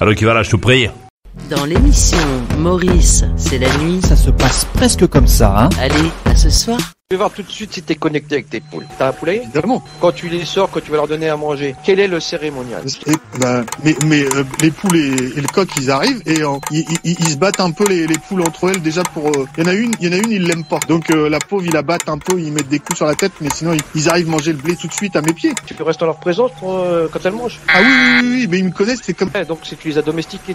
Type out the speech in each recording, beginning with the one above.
Alors qui va là, je te prie. Dans l'émission Maurice, c'est la nuit. Ça se passe presque comme ça, hein. Allez, à ce soir. Je vais voir tout de suite si t'es connecté avec tes poules. T'as un poulet? Évidemment. Quand tu les sors, quand tu vas leur donner à manger, quel est le cérémonial? Les poules et le coq, ils arrivent et ils se battent un peu les poules entre elles déjà pour. Il y en a une, ils l'aiment pas. Donc la pauvre, ils la battent un peu, ils mettent des coups sur la tête, mais sinon ils arrivent manger le blé tout de suite à mes pieds. Tu restes en leur présence pour quand elles mangent. Ah oui, mais ils me connaissent, c'est comme. Ouais, donc si tu les as domestiqués, tes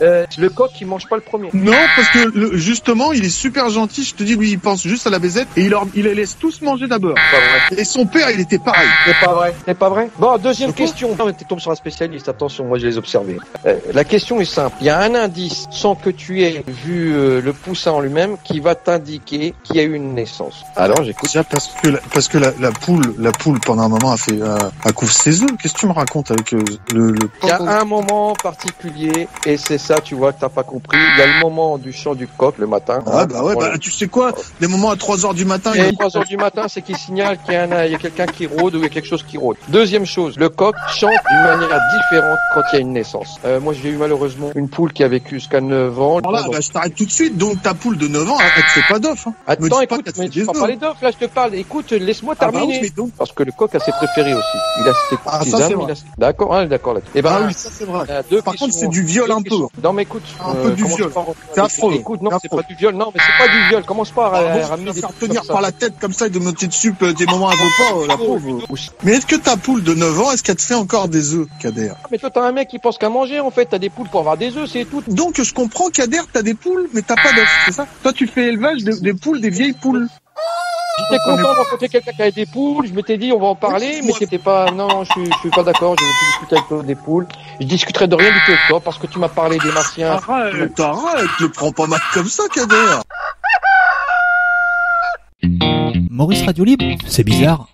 poules. Le coq, il mange pas le premier. Non, parce que justement, il est super gentil. Je te dis, lui, il pense juste à la baisette et il les laisse tous manger d'abord. Et son père, il était pareil. C'est pas vrai. Bon, deuxième question. Non, mais tu tombes sur un spécialiste. Attention, moi, je les observais. La question est simple. Il y a un indice, sans que tu aies vu le poussin en lui-même, qui va t'indiquer qu'il y a eu une naissance. Alors, j'écoute. Tiens, parce que la poule, pendant un moment, a couvert ses œufs. Qu'est-ce que tu me racontes avec le... Il y a un moment particulier, et c'est ça, tu vois, que t'as pas compris. Il y a le moment du chant du coq, le matin. Ah, bah ouais, tu sais quoi? Les moments à 3h du matin, et à 3 heures du matin, c'est qu'il signale qu'il y a quelqu'un qui rôde ou il y a quelque chose qui rôde. Deuxième chose, le coq chante d'une manière différente quand il y a une naissance. Moi, j'ai eu malheureusement une poule qui a vécu jusqu'à 9 ans. Alors là, donc... je t'arrête tout de suite. Donc, ta poule de 9 ans, elle ne fait pas d'œuf. Hein. Attends, écoute, mais tu ne parles pas des œufs. Là, je te parle. Écoute, laisse-moi terminer. Ah bah oui, parce que le coq a ses préférés aussi. Il a ses petits amis. D'accord, hein, d'accord. Là. Eh ben, ah oui, ça, c'est vrai. Par contre, c'est du viol un peu. Non, mais écoute. Un peu du viol. C'est affreux. Écoute, non, c'est pas du viol. Non, mais c'est pas du viol. Commence pas à ramener des tenir par la tête comme ça et de monter dessus des moments à repas, la pauvre. Mais est-ce que ta poule de 9 ans, est-ce qu'elle te fait encore des œufs, Kader? Mais toi, t'as un mec qui pense qu'à manger, en fait. T'as des poules pour avoir des œufs, c'est tout. Donc, je comprends, Kader, t'as des poules, mais t'as pas d'œufs, c'est ça? Toi, tu fais élevage des poules, des vieilles poules. J'étais content de rencontrer quelqu'un qui avait des poules, je m'étais dit on va en parler, mais c'était pas, non, je suis pas d'accord, je vais plus discuter avec toi des poules, je discuterai de rien du tout avec toi parce que tu m'as parlé des martiens. Arrête, le prends pas mal comme ça, Kader. Maurice Radio Libre, c'est bizarre.